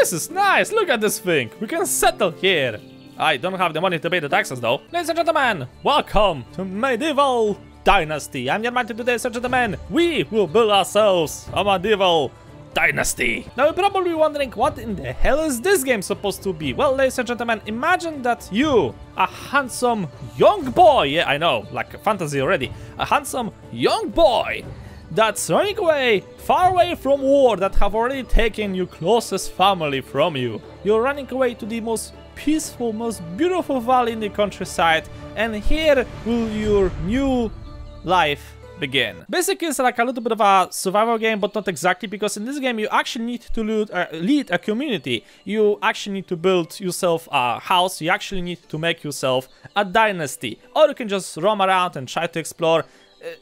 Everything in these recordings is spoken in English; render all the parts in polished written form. This is nice, look at this thing. We can settle here. I don't have the money to pay the taxes though. Ladies and gentlemen, welcome to Medieval Dynasty. I'm your man today, ladies and gentlemen. We will build ourselves a medieval dynasty. Now you're probably wondering what in the hell is this game supposed to be? Well, ladies and gentlemen, imagine that you, a handsome young boy, yeah I know, like fantasy already, a handsome young boy that's running away, far away from war that have already taken your closest family from you. You're running away to the most peaceful, most beautiful valley in the countryside, and here will your new life begin. Basically, it's like a little bit of a survival game, but not exactly, because in this game you actually need to lead a community. You actually need to build yourself a house. You actually need to make yourself a dynasty, or you can just roam around and try to explore.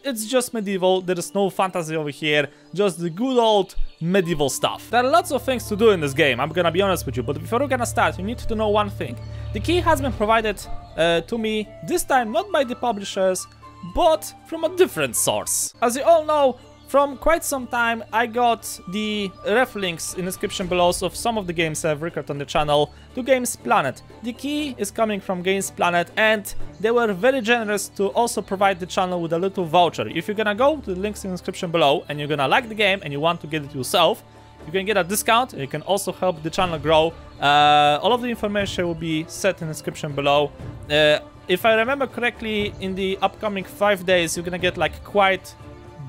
It's just medieval, there is no fantasy over here, just the good old medieval stuff. There are lots of things to do in this game, I'm gonna be honest with you, but before we're gonna start, you need to know one thing. The key has been provided to me, this time not by the publishers, but from a different source. As you all know, from quite some time I got the ref links in the description below of some of the games I've recorded on the channel to GamesPlanet. The key is coming from GamesPlanet, and they were very generous to also provide the channel with a little voucher. If you're gonna go to the links in the description below and you're gonna like the game and you want to get it yourself, you can get a discount and you can also help the channel grow. All of the information will be set in the description below. If I remember correctly, in the upcoming 5 days you're gonna get like quite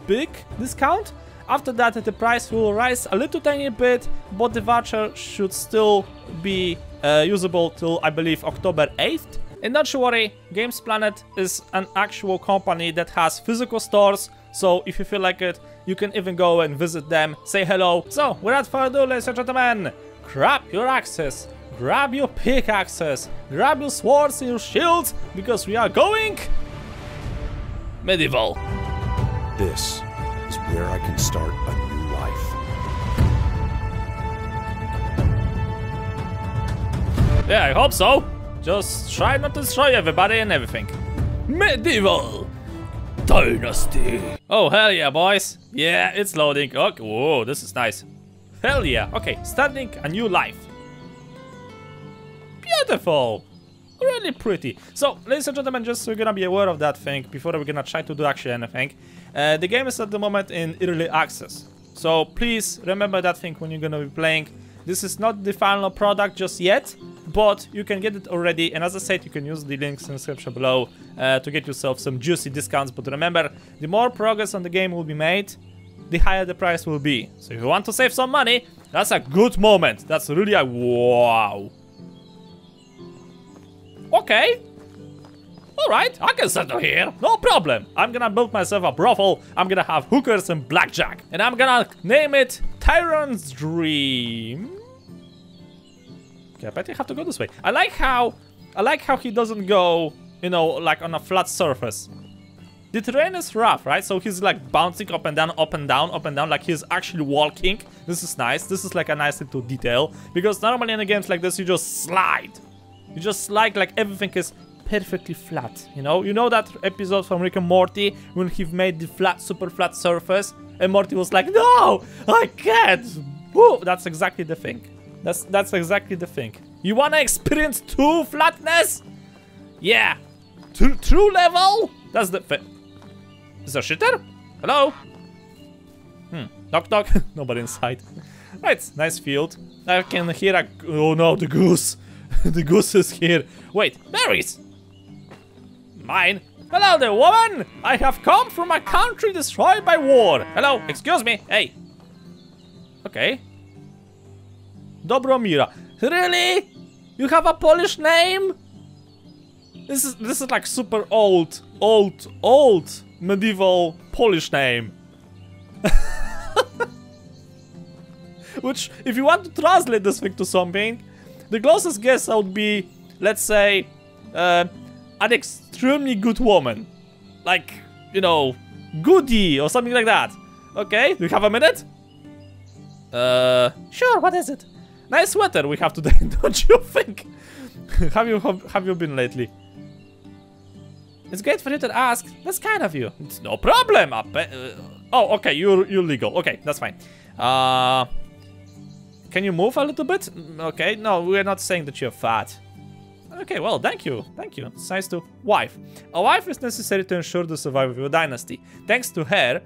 big discount. After that the price will rise a little tiny bit, but the voucher should still be usable till I believe October 8th. And not to worry, GamesPlanet is an actual company that has physical stores, so if you feel like it, you can even go and visit them, say hello. So without further ado, ladies and gentlemen, grab your axes, grab your pickaxes, grab your swords and your shields, because we are going medieval. This is where I can start a new life. Yeah, I hope so. Just try not to destroy everybody and everything. Medieval Dynasty. Oh, hell yeah, boys. Yeah, it's loading. Okay. Whoa, this is nice. Hell yeah. Okay, starting a new life. Beautiful. Really pretty. So, ladies and gentlemen, just so you're gonna be aware of that thing before we're gonna try to do actually anything. The game is at the moment in early access, so please remember that thing when you're gonna be playing. This is not the final product just yet, but you can get it already, and as I said, you can use the links in the description below to get yourself some juicy discounts. But remember, the more progress on the game will be made, the higher the price will be. So if you want to save some money, that's a good moment. That's really a wow. Okay, alright, I can settle here, no problem. I'm gonna build myself a brothel, I'm gonna have hookers and blackjack, and I'm gonna name it Tyrant's Dream. Okay, I bet you have to go this way. I like how he doesn't go, you know, like on a flat surface. The terrain is rough, right? So he's like bouncing up and down, up and down, up and down, like he's actually walking. This is nice, this is like a nice little detail, because normally in the games like this you just slide. You just like everything is perfectly flat, you know? You know that episode from Rick and Morty when he made the flat, super flat surface and Morty was like, no, I can't. Woo! That's exactly the thing. That's exactly the thing. You wanna experience true flatness? Yeah. True level? That's the thing. Is there a shitter? Hello? Knock knock. Nobody inside. Right, nice field. I can hear a... Oh no, the goose. The goose is here. Wait, berries! Mine. Hello there, woman! I have come from a country destroyed by war. Hello, excuse me. Hey. Okay. Dobromira. Really? You have a Polish name? This is like super old medieval Polish name. Which, if you want to translate this thing to something, the closest guess would be, let's say, an extremely good woman. Like, you know, goody or something like that. Okay, do you have a minute? Sure, what is it? Nice sweater we have today, don't you think? have you been lately? It's great for you to ask, that's kind of you. It's no problem. Oh, okay, you're legal. Okay, that's fine. Can you move a little bit? Okay, no, we're not saying that you're fat. Okay, well, thank you. Thank you. It's nice to... Wife. A wife is necessary to ensure the survival of your dynasty. Thanks to her,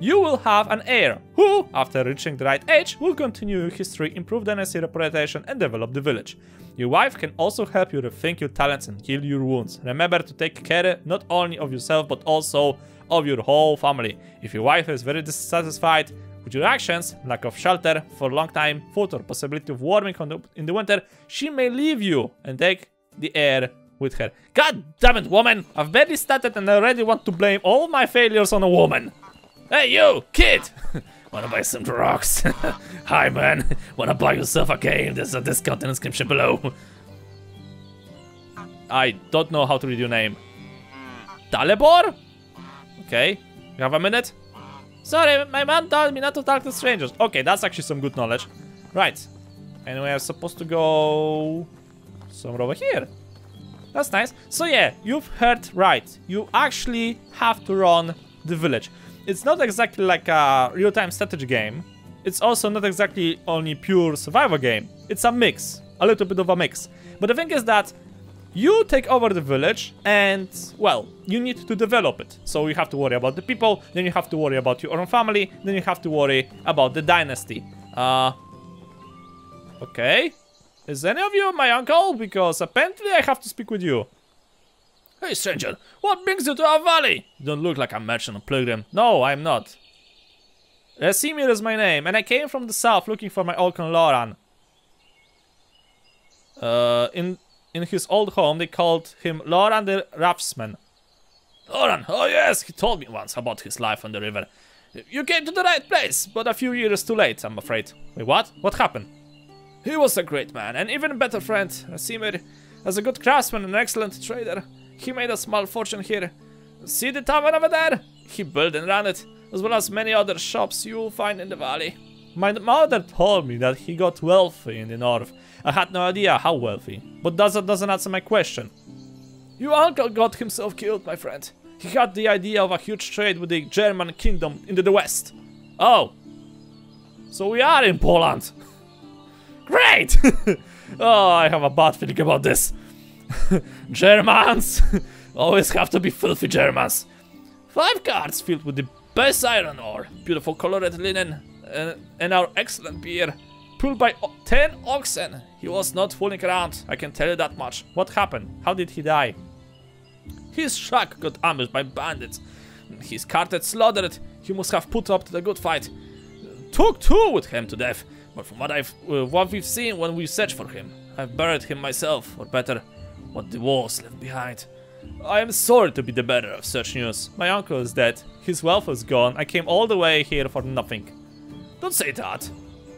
you will have an heir, who, after reaching the right age, will continue your history, improve dynasty reputation, and develop the village. Your wife can also help you rethink your talents and heal your wounds. Remember to take care not only of yourself, but also of your whole family. If your wife is very dissatisfied with your actions, lack of shelter for a long time, food, or possibility of warming in the winter, she may leave you and take the heir with her. God damn it, woman! I've barely started and I already want to blame all my failures on a woman. Hey, you, kid! Wanna buy some drugs? Hi, man. Wanna buy yourself a game? There's a discount in the description below. I don't know how to read your name. Dalebor? Okay, you have a minute? Sorry, my man told me not to talk to strangers. Okay, that's actually some good knowledge. Right. And we are supposed to go... somewhere over here. That's nice. So yeah, you've heard right. You actually have to run the village. It's not exactly like a real-time strategy game. It's also not exactly only pure survival game. It's a mix, a little bit of a mix. But the thing is that you take over the village and, well, you need to develop it. So you have to worry about the people, then you have to worry about your own family, then you have to worry about the dynasty. Okay. Is any of you my uncle? Because apparently I have to speak with you. Hey, stranger, what brings you to our valley? You don't look like a merchant or pilgrim. No, I'm not. Racimir is my name, and I came from the south looking for my uncle Lauren. In his old home, they called him Lauren the Raftsman. Lauren, oh yes, he told me once about his life on the river. You came to the right place, but a few years too late, I'm afraid. Wait, what? What happened? He was a great man, and even better friend. Asimir, as a good craftsman and an excellent trader, he made a small fortune here. See the tavern over there? He built and ran it, as well as many other shops you'll find in the valley. My mother told me that he got wealthy in the north. I had no idea how wealthy, but that doesn't answer my question. Your uncle got himself killed, my friend. He had the idea of a huge trade with the German kingdom in the west. Oh, so we are in Poland. Great! Oh, I have a bad feeling about this. Germans always have to be filthy Germans. 5 carts filled with the best iron ore, beautiful colored linen, and our excellent beer, pulled by 10 oxen. He was not fooling around, I can tell you that much. What happened? How did he die? His shack got ambushed by bandits. His cart had slaughtered. He must have put up to the good fight. Took 2 with him to death. But from what we've seen when we searched for him, I've buried him myself, or better, what the walls left behind. I am sorry to be the bearer of such news. My uncle is dead, his wealth is gone, I came all the way here for nothing. Don't say that.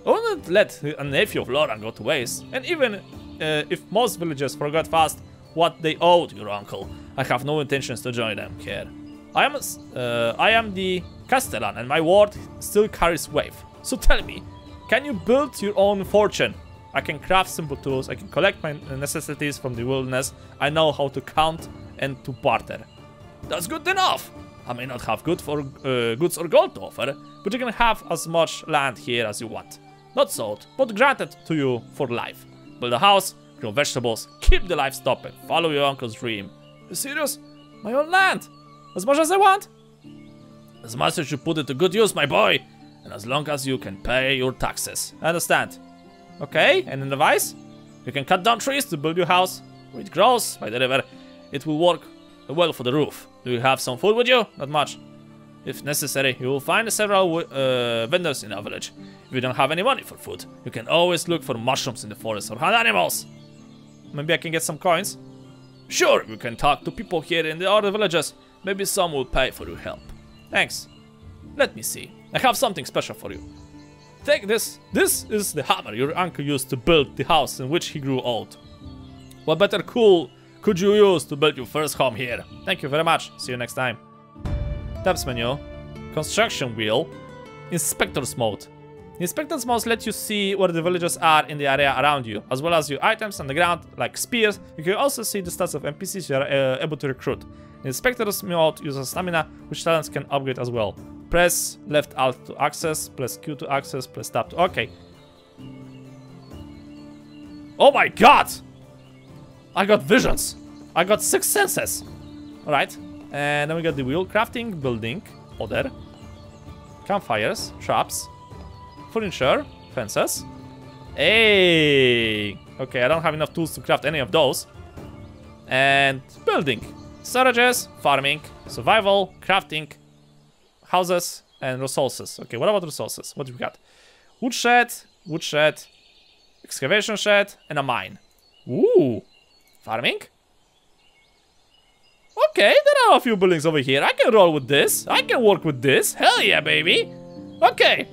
I wouldn't let a nephew of Lauren go to waste, and even if most villagers forgot fast what they owed your uncle, I have no intentions to join them here. I am the castellan and my ward still carries weight. So tell me, can you build your own fortune? I can craft simple tools, I can collect my necessities from the wilderness, I know how to count and to barter. That's good enough! I may not have goods or gold to offer, but you can have as much land here as you want. Not sold, but granted to you for life. Build a house, grow vegetables, keep the livestock and follow your uncle's dream. You serious? My own land! As much as I want! As much as you put it to good use, my boy! And as long as you can pay your taxes. I understand. Okay, and in the vice, you can cut down trees to build your house. When it grows by the river, it will work well for the roof. Do you have some food with you? Not much. If necessary, you will find several vendors in our village. If you don't have any money for food, you can always look for mushrooms in the forest or hunt animals. Maybe I can get some coins. Sure, you can talk to people here in the other villages. Maybe some will pay for your help. Thanks. Let me see. I have something special for you. Take this. This is the hammer your uncle used to build the house in which he grew old. What better tool could you use to build your first home here? Thank you very much. See you next time. Tabs menu. Construction wheel. Inspector's mode. Inspector's mode lets you see where the villagers are in the area around you, as well as your items on the ground like spears. You can also see the stats of NPCs you are able to recruit. Inspector's mode uses stamina, which talents can upgrade as well. Press left alt to access, press Q to access, press tab to... Okay. Oh my god! I got visions. I got six senses. Alright. And then we got the wheel. Crafting, building, other. Campfires, traps, furniture, fences. Hey! Okay, I don't have enough tools to craft any of those. And building. Storages, farming, survival, crafting, houses, and resources. Okay, what about resources? What do we got? Woodshed, woodshed, excavation shed, and a mine. Ooh! Farming? Okay, there are a few buildings over here. I can roll with this. I can work with this. Hell yeah, baby! Okay.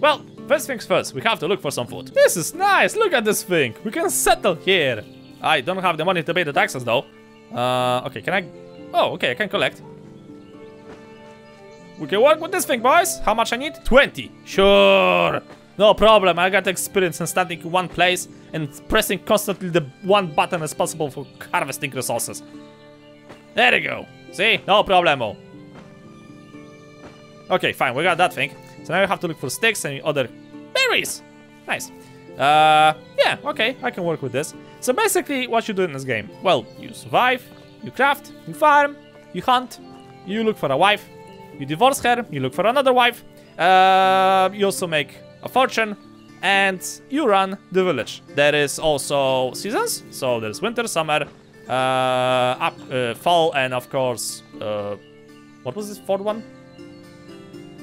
Well, first things first, we have to look for some food. This is nice. Look at this thing. We can settle here. I don't have the money to pay the taxes, though. Okay, can I... Oh, okay, I can collect. We can work with this thing, boys. How much I need? 20. Sure. No problem. I got experience in standing in one place and pressing constantly the one button as possible for harvesting resources. There we go. See? No problemo. Okay, fine. We got that thing. So now we have to look for sticks and other berries. Nice. Yeah, okay. I can work with this. So basically, what you do in this game? Well, you survive, you craft, you farm, you hunt, you look for a wife, you divorce her, you look for another wife, you also make a fortune, and you run the village. There is also seasons. So there's winter, summer, fall, and of course, what was this fourth one?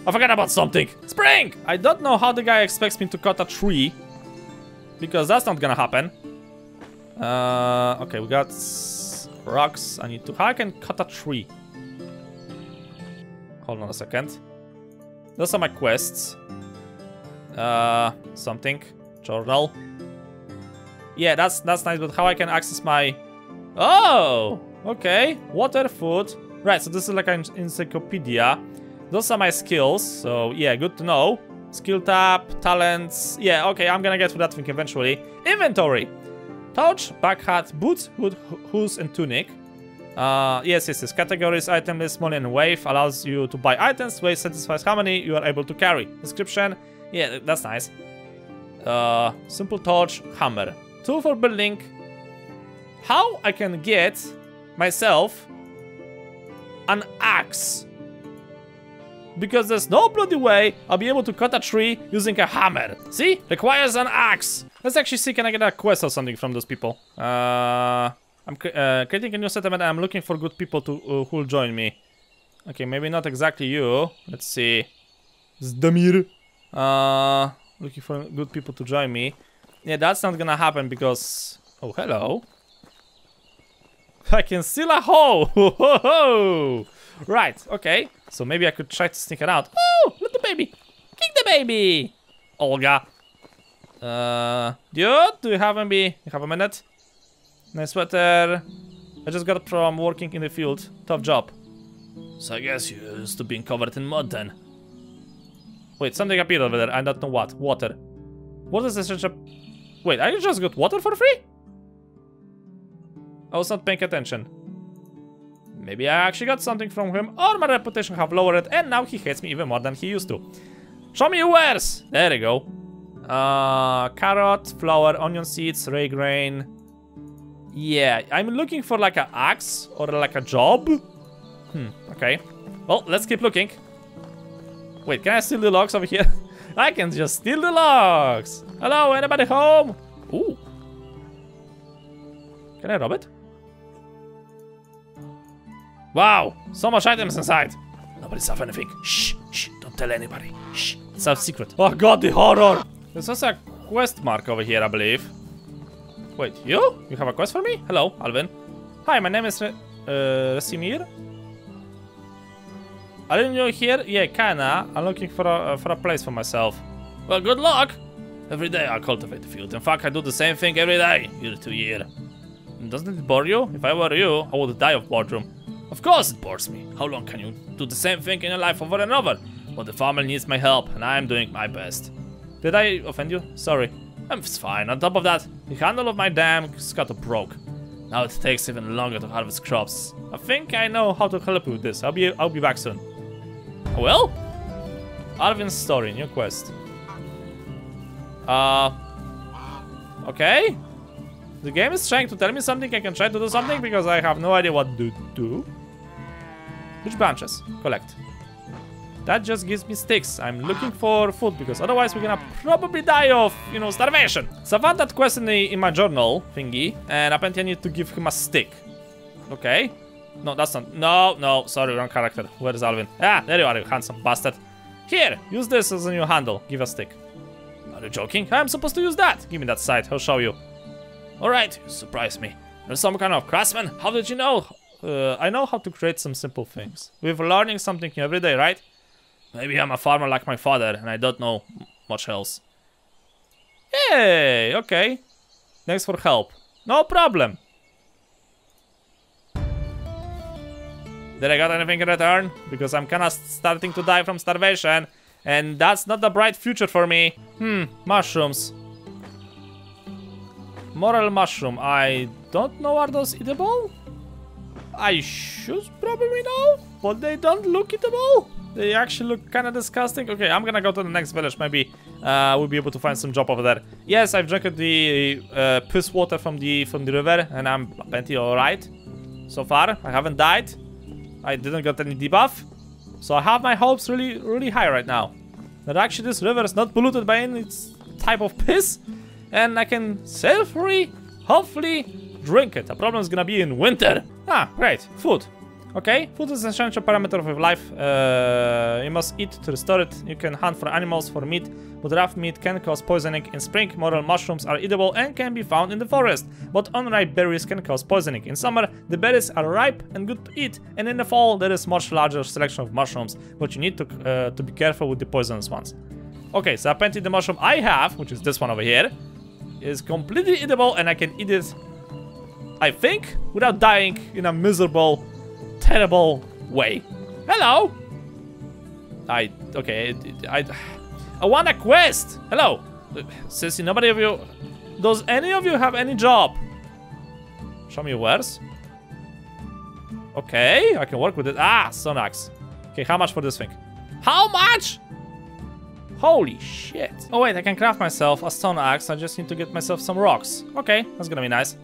I forgot about something. Spring! I don't know how the guy expects me to cut a tree, because that's not gonna happen. Okay, we got rocks. I need to... How I can cut a tree? Hold on a second. Those are my quests. Something. Journal. Yeah, that's nice, but how I can access my... Oh, okay. Water, food. Right, so this is like an encyclopedia. Those are my skills, so yeah, good to know. Skill tab, talents. Yeah, okay, I'm gonna get to that thing eventually. Inventory. Touch, back hat, boots, hood, hose, and tunic. Yes. Categories, item list, money, and wave allows you to buy items. Wave satisfies how many you are able to carry. Description. Yeah, that's nice. Simple torch, hammer. Tool for building. How I can get myself an axe, because there's no bloody way I'll be able to cut a tree using a hammer. See? Requires an axe. Let's actually see, can I get a quest or something from those people? I'm creating a new settlement and I'm looking for good people to who'll join me. Okay, maybe not exactly you. Let's see. Zdamir. Looking for good people to join me. Yeah, that's not gonna happen because... Oh, hello. I can seal a hole. Right, okay. So maybe I could try to sneak around. Oh, look, the baby. Kick the baby. Olga. Dude, do you have maybe... You have a minute? Nice sweater. I just got from working in the field. Tough job. So I guess you used to being covered in mud then. Wait, something appeared over there. I don't know what. Water. What is this? Wait, I just got water for free? I was not paying attention. Maybe I actually got something from him, or my reputation have lowered and now he hates me even more than he used to. Show me yours! There we go. Carrot, flour, onion seeds, ray grain. Yeah, I'm looking for like an axe or like a job. Okay. Well, let's keep looking. Wait, can I steal the logs over here? I can just steal the logs. Hello, anybody home? Ooh. Can I rob it? Wow, so much items inside. Nobody saw anything. Shh, shh, don't tell anybody. Shh, it's a secret. Oh god, the horror. There's also a quest mark over here, I believe. Wait, you? You have a quest for me? Hello, Alvin. Hi, my name is Racimir. Are you new here? Yeah, kinda. I'm looking for a place for myself. Well, good luck. Every day I cultivate the field. In fact, I do the same thing every day, year to year. Doesn't it bore you? If I were you, I would die of boredom. Of course it bores me. How long can you do the same thing in your life over and over? But the family needs my help and I am doing my best. Did I offend you? Sorry. I'm fine. On top of that, the handle of my dam scuttle broke. Now it takes even longer to harvest crops. I think I know how to help you with this. I'll be back soon. Well? Alvin's story, new quest. Okay. The game is trying to tell me something. I can try to do something because I have no idea what to do. Which branches? Collect. That just gives me sticks. I'm looking for food because otherwise we're gonna probably die of, you know, starvation. So I found that quest in my journal thingy, and apparently I need to give him a stick. Okay. No, that's not. No, no, sorry, wrong character. Where is Alvin? Ah, there you are, you handsome bastard. Here, use this as a new handle. Give a stick. Are you joking? I'm supposed to use that. Give me that side, I'll show you. Alright, you surprised me. You're some kind of craftsman? How did you know? I know how to create some simple things. We're learning something new every day, right? Maybe I'm a farmer like my father and I don't know much else. Hey, okay. Thanks for help. No problem. Did I got anything in return? Because I'm kinda starting to die from starvation. And that's not a bright future for me. Hmm, mushrooms. Morel mushroom. I don't know, are those eatable? I should probably know, but they don't look eatable. They actually look kinda disgusting. Okay, I'm gonna go to the next village. Maybe we'll be able to find some job over there. Yes, I've drank the piss water from the river and I'm plenty alright. So far, I haven't died. I didn't get any debuff. So I have my hopes really, really high right now. That actually this river is not polluted by any type of piss. And I can safely, hopefully, drink it. The problem is gonna be in winter. Ah, great. Food. Okay, food is an essential parameter of your life. You must eat to restore it. You can hunt for animals for meat, but rough meat can cause poisoning. In spring, morel mushrooms are eatable and can be found in the forest, but unripe berries can cause poisoning. In summer, the berries are ripe and good to eat, and in the fall, there is much larger selection of mushrooms, but you need to be careful with the poisonous ones. Okay, so apparently the mushroom I have, which is this one over here, is completely eatable, and I can eat it, I think, without dying in a miserable, terrible way. Hello. I want a quest. Hello, Sissy. Nobody of you. Does any of you have any job? Show me yours. Okay, I can work with it. Ah, stone axe. Okay, how much for this thing? How much? Holy shit! Oh wait, I can craft myself a stone axe. I just need to get myself some rocks. Okay, that's gonna be nice.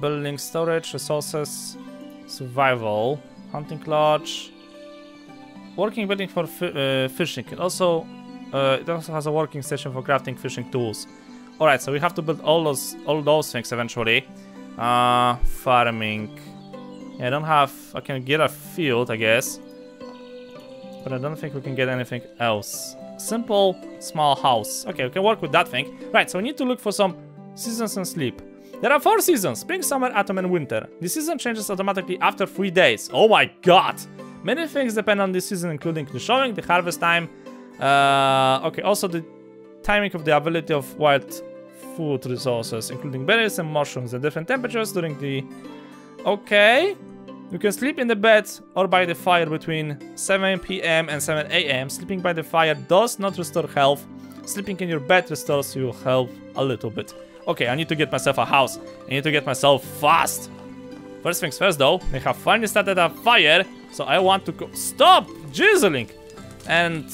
Building, storage, resources. Survival, hunting lodge, working building for fishing. It also has a working station for crafting fishing tools. All right, so we have to build all those things eventually. Farming. Yeah, I don't have. I can get a field, I guess, but I don't think we can get anything else. Simple, small house. Okay, we can work with that thing. Right, so we need to look for some seasons and sleep. There are 4 seasons, spring, summer, autumn and winter. The season changes automatically after 3 days. Oh my god! Many things depend on this season, including the showing, the harvest time. Okay, also the timing of the availability of wild food resources, including berries and mushrooms at different temperatures during the... Okay. You can sleep in the bed or by the fire between 7 PM and 7 AM. Sleeping by the fire does not restore health. Sleeping in your bed restores your health a little bit. Okay, I need to get myself a house. I need to get myself fast. First things first though, they have finally started a fire, so I want to cook. Stop jizzling! And...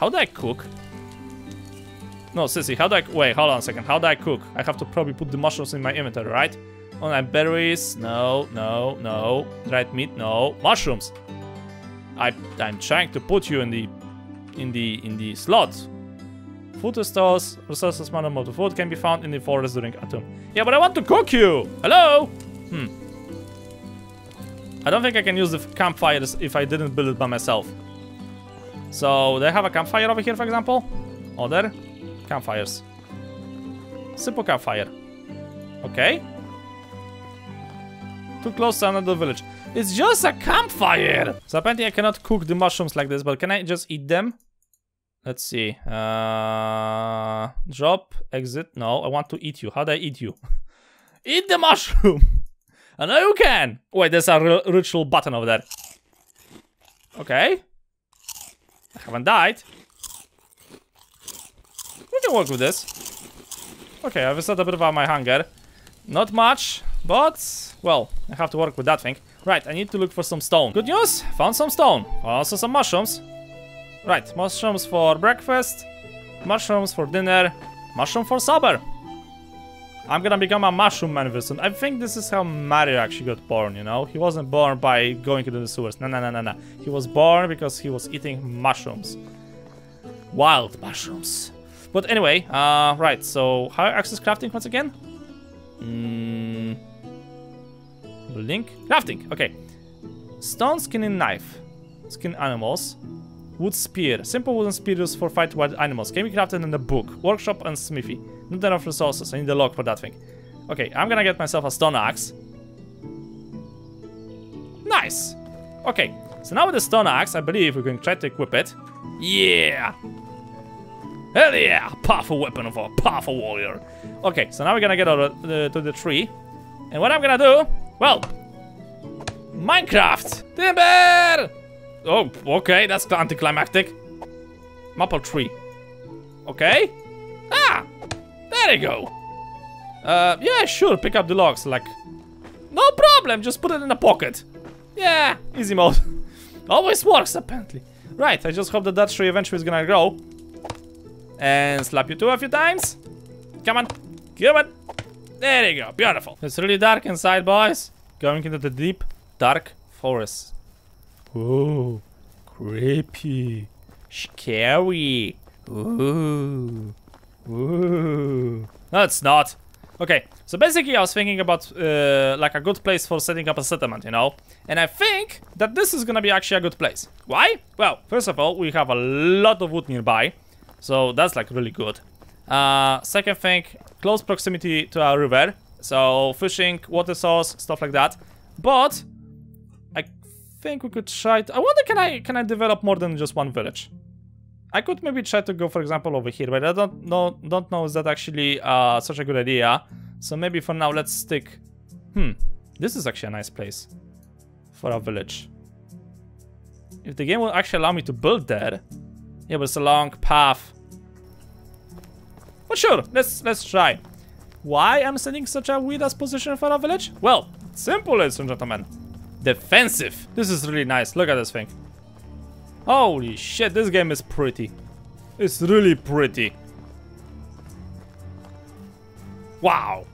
how do I cook? No, Sissy, how do I... wait, hold on a second. How do I cook? I have to probably put the mushrooms in my inventory, right? Oh, and berries. No, no, no. Dried meat, no. Mushrooms! I'm trying to put you in the slot. Food stores, resources, minimum of the food can be found in the forest during autumn. Yeah, but I want to cook you! Hello? I don't think I can use the campfires if I didn't build it by myself. So, they have a campfire over here, for example? Other campfires. Simple campfire. Okay. Too close to another village. It's just a campfire! So apparently I cannot cook the mushrooms like this, but can I just eat them? Let's see. Drop, exit. No, I want to eat you. How do I eat you? Eat the mushroom! I know you can! Wait, there's a ritual button over there. Okay. I haven't died. We can work with this. Okay, I've reset a bit about my hunger. Not much, but... well, I have to work with that thing. Right, I need to look for some stone. Good news! Found some stone. Also some mushrooms. Right, mushrooms for breakfast, mushrooms for dinner, mushroom for supper. I'm gonna become a mushroom magnificent. I think this is how Mario actually got born, you know? He wasn't born by going into the sewers. No. He was born because he was eating mushrooms. Wild mushrooms. But anyway, right, so how access crafting once again? Link? Crafting, okay. Stone, skin and knife. Skin animals. Wood spear. Simple wooden spear used for fight wild animals. Can be crafted in the book. Workshop and smithy. Not enough resources. I need a log for that thing. Okay, I'm gonna get myself a stone axe. Nice! Okay, so now with the stone axe, I believe we're going to try to equip it. Yeah! Hell yeah! Powerful weapon of a powerful warrior. Okay, so now we're gonna get to the tree. And what I'm gonna do... Well... Minecraft! Timber! Oh, okay, that's anticlimactic. Maple tree. Okay. Ah! There you go. Yeah, sure, pick up the logs, like... No problem, just put it in the pocket. Yeah, easy mode. Always works, apparently. Right, I just hope that that tree eventually is gonna grow. And slap you two a few times. Come on. Come on. There you go, beautiful. It's really dark inside, boys. Going into the deep, dark forest. Ooh, creepy, scary. Ooh, ooh. No, it's not. Okay, so basically, I was thinking about like a good place for setting up a settlement, you know. And I think that this is gonna be actually a good place. Why? Well, first of all, we have a lot of wood nearby, so that's like really good. Second thing, close proximity to a river, so fishing, water source, stuff like that. But I think we could try to... I wonder, can I develop more than just one village? I could maybe try to go, for example, over here, but I don't know is that actually such a good idea. So maybe for now let's stick... This is actually a nice place for a village. If the game will actually allow me to build there... Yeah, but it's a long path. Well, sure, let's try. Why I'm setting such a weird-ass position for a village? Well, simple, ladies and gentlemen. Defensive. This is really nice. Look at this thing. Holy shit, this game is pretty. It's really pretty. Wow.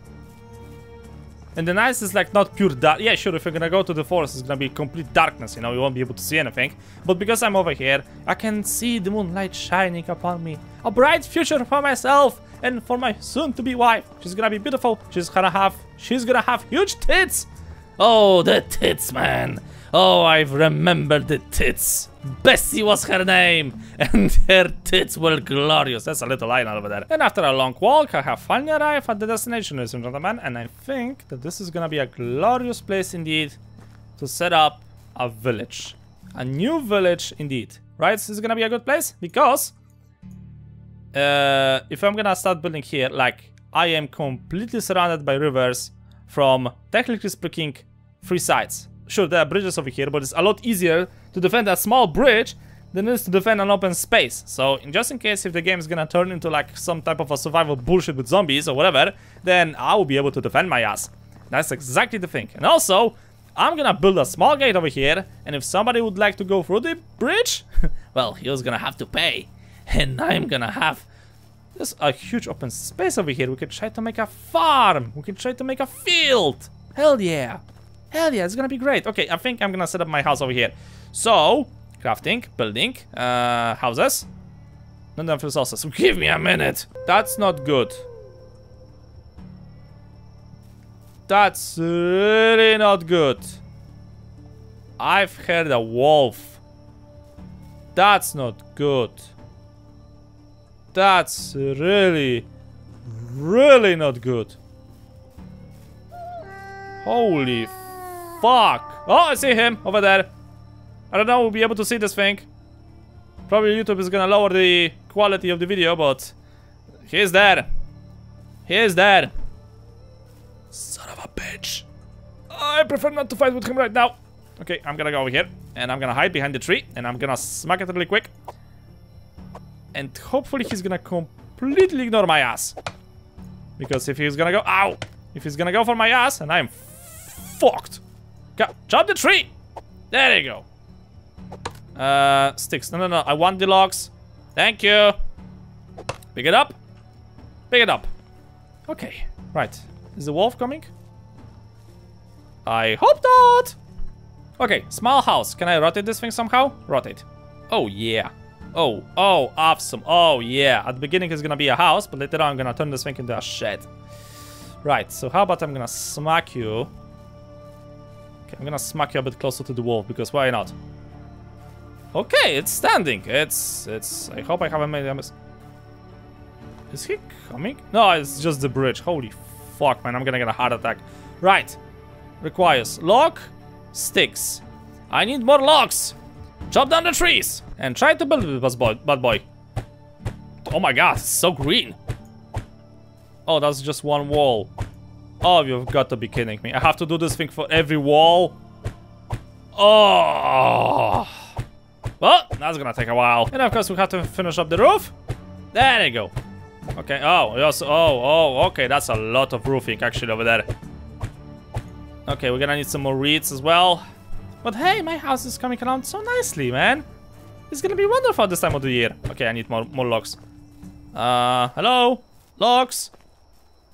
And the nice is like not pure dark. Yeah, sure, if you're gonna go to the forest, it's gonna be complete darkness, you know, you won't be able to see anything. But because I'm over here, I can see the moonlight shining upon me. A bright future for myself and for my soon-to-be wife. She's gonna be beautiful. She's gonna have huge tits. Oh, the tits, man. Oh, I've remembered the tits. Bessie was her name, and her tits were glorious. That's a little line over there. And after a long walk, I have finally arrived at the destination, ladies and gentlemen, and I think that this is gonna be a glorious place indeed to set up a village. A new village indeed, right? So this is gonna be a good place, because if I'm gonna start building here, like, I am completely surrounded by rivers from, technically speaking, three sides. Sure, there are bridges over here, but it's a lot easier to defend a small bridge than it is to defend an open space. So, just in case if the game is gonna turn into like some type of a survival bullshit with zombies or whatever, then I will be able to defend my ass. That's exactly the thing. And also, I'm gonna build a small gate over here, and if somebody would like to go through the bridge, well, he was gonna have to pay. And I'm gonna have... There's a huge open space over here. We could try to make a farm. We could try to make a field. Hell yeah. Hell yeah, it's gonna be great. Okay, I think I'm gonna set up my house over here. So, crafting, building, houses. None of resources. Give me a minute. That's not good. That's really not good. I've heard a wolf. That's not good. That's really, really not good. Holy fuck. Oh, I see him over there. I don't know we'll be able to see this thing. Probably YouTube is gonna lower the quality of the video, but... He's there. He's there. Son of a bitch. I prefer not to fight with him right now. Okay, I'm gonna go over here. And I'm gonna hide behind the tree. And I'm gonna smack it really quick. And hopefully he's gonna completely ignore my ass. Because if he's gonna go... Ow! If he's gonna go for my ass, and I'm fucked. Chop the tree! There you go. Sticks. No. I want the logs. Thank you. Pick it up. Pick it up. Okay. Right. Is the wolf coming? I hope not! Okay, small house. Can I rotate this thing somehow? Rotate. Oh, yeah. Oh, oh, awesome. Oh, yeah. At the beginning, it's gonna be a house, but later on, I'm gonna turn this thing into a shed. Right, so how about I'm gonna smack you? Okay, I'm gonna smack you a bit closer to the wolf, because why not? Okay, it's standing. It's... I hope I haven't made a mistake. Is he coming? No, it's just the bridge. Holy fuck, man. I'm gonna get a heart attack. Right. Requires log, sticks. I need more logs. Chop down the trees and try to build this bad boy. Oh my god, it's so green. Oh, that's just one wall. Oh, you've got to be kidding me. I have to do this thing for every wall. Oh. Well, that's gonna take a while. And of course, we have to finish up the roof. There you go. Okay, oh, yes, oh, oh, okay, that's a lot of roofing actually over there. Okay, we're gonna need some more reeds as well. But hey, my house is coming around so nicely, man. It's gonna be wonderful this time of the year. Okay, I need more logs. Hello? Logs?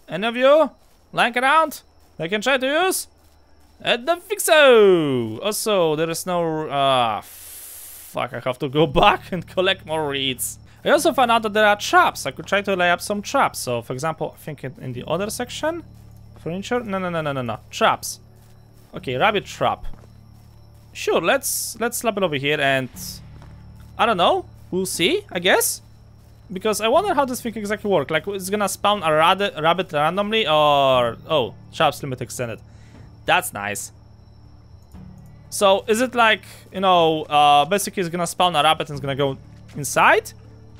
Any of you? Lying around? I can try to use? I don't think so. Also, there is no... fuck, I have to go back and collect more reeds. I also found out that there are traps. I could try to lay up some traps. So, for example, I think in the other section... Furniture? No, no, no, no, no, no. Traps. Okay, rabbit trap. Sure, let's slap it over here and... I don't know. We'll see, I guess. Because I wonder how this thing exactly works. Like, it's gonna spawn a rabbit randomly or... Oh, traps limit extended. That's nice. So, is it like, you know, basically it's gonna spawn a rabbit and it's gonna go inside?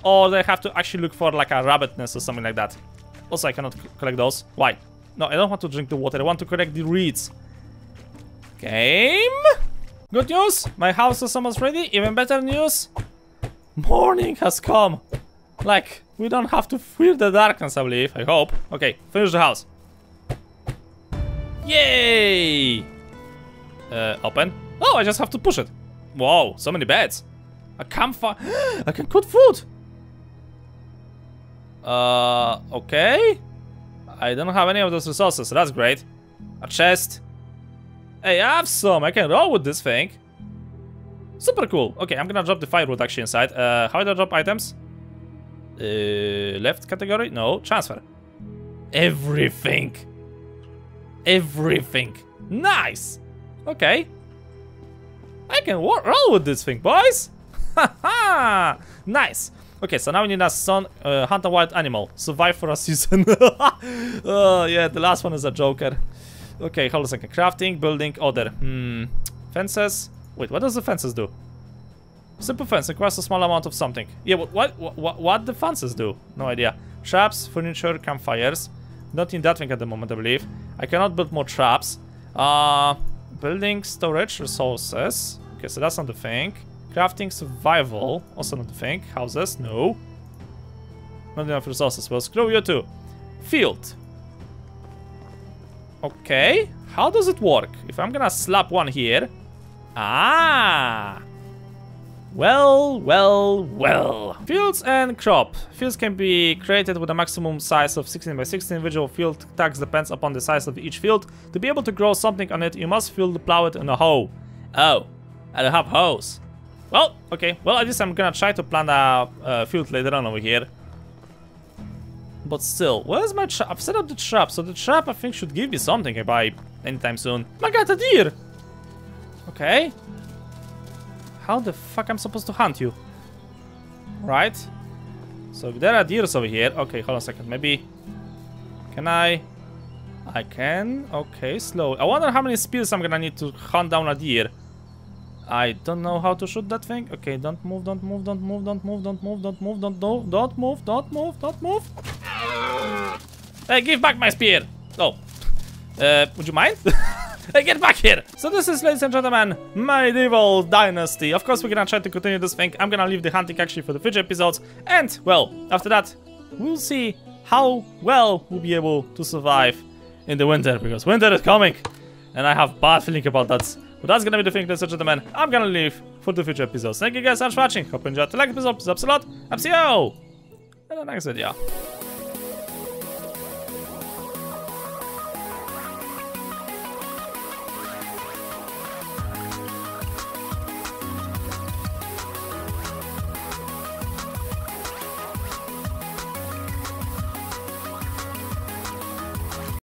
Or they have to actually look for like a rabbit nest or something like that? Also, I cannot collect those. Why? No, I don't want to drink the water. I want to collect the reeds. Game. Good news. My house is almost ready. Even better news. Morning has come. Like, we don't have to fear the darkness, I believe. I hope. Okay, finish the house. Yay. Open. Oh, I just have to push it. Whoa, so many beds. A campfire. I can cook food. Okay. I don't have any of those resources, so that's great. A chest. Hey, I have some. I can roll with this thing. Super cool. Okay, I'm gonna drop the firewood actually inside. How do I drop items? Left category? No, transfer. Everything. Everything. Nice. Okay. I can roll with this thing, boys. Haha. Nice. Okay, so now we need a son, hunt a wild animal, survive for a season. Oh, yeah, the last one is a joker. Okay, hold on a second. Crafting, building, order. Fences. Wait, what does the fences do? Simple fence requires a small amount of something. Yeah, what the fences do? No idea. Traps, furniture, campfires. Not in that thing at the moment, I believe. I cannot build more traps. Building, storage, resources. Okay, so that's not the thing. Crafting, survival, also not a thing. Houses, no. Not enough resources, well screw you too. Field. Okay, how does it work? If I'm gonna slap one here... Ah! Well, well, well. Fields and crop. Fields can be created with a maximum size of 16 by 16. Individual field tax depends upon the size of each field. To be able to grow something on it, you must field plow it on a hoe. Oh, I don't have hoes. Well, okay. Well, at least I'm gonna try to plant a field later on over here. But still, where's my trap? I've set up the trap, so the trap I think should give me something if I anytime soon. My god, a deer! Okay. How the fuck I'm supposed to hunt you? Right. So if there are deers over here. Okay, hold on a second. Maybe. Can I? I can. Okay, slow. I wonder how many spears I'm gonna need to hunt down a deer. I don't know how to shoot that thing. Okay, don't move, don't move, don't move, don't move, don't move, don't move, don't move, don't move, don't move. Hey, give back my spear. Oh. Would you mind? Hey, get back here. So this is, ladies and gentlemen, Medieval Dynasty. Of course, we're gonna try to continue this thing. I'm gonna leave the hunting actually for the future episodes. And, well, after that, we'll see how well we'll be able to survive in the winter. Because winter is coming. And I have a bad feeling about that. But that's gonna be the thing, ladies and gentlemen. I'm gonna leave for the future episodes. Thank you guys so much for watching. Hope you enjoyed the episode. Please subscribe. And see you in the next video.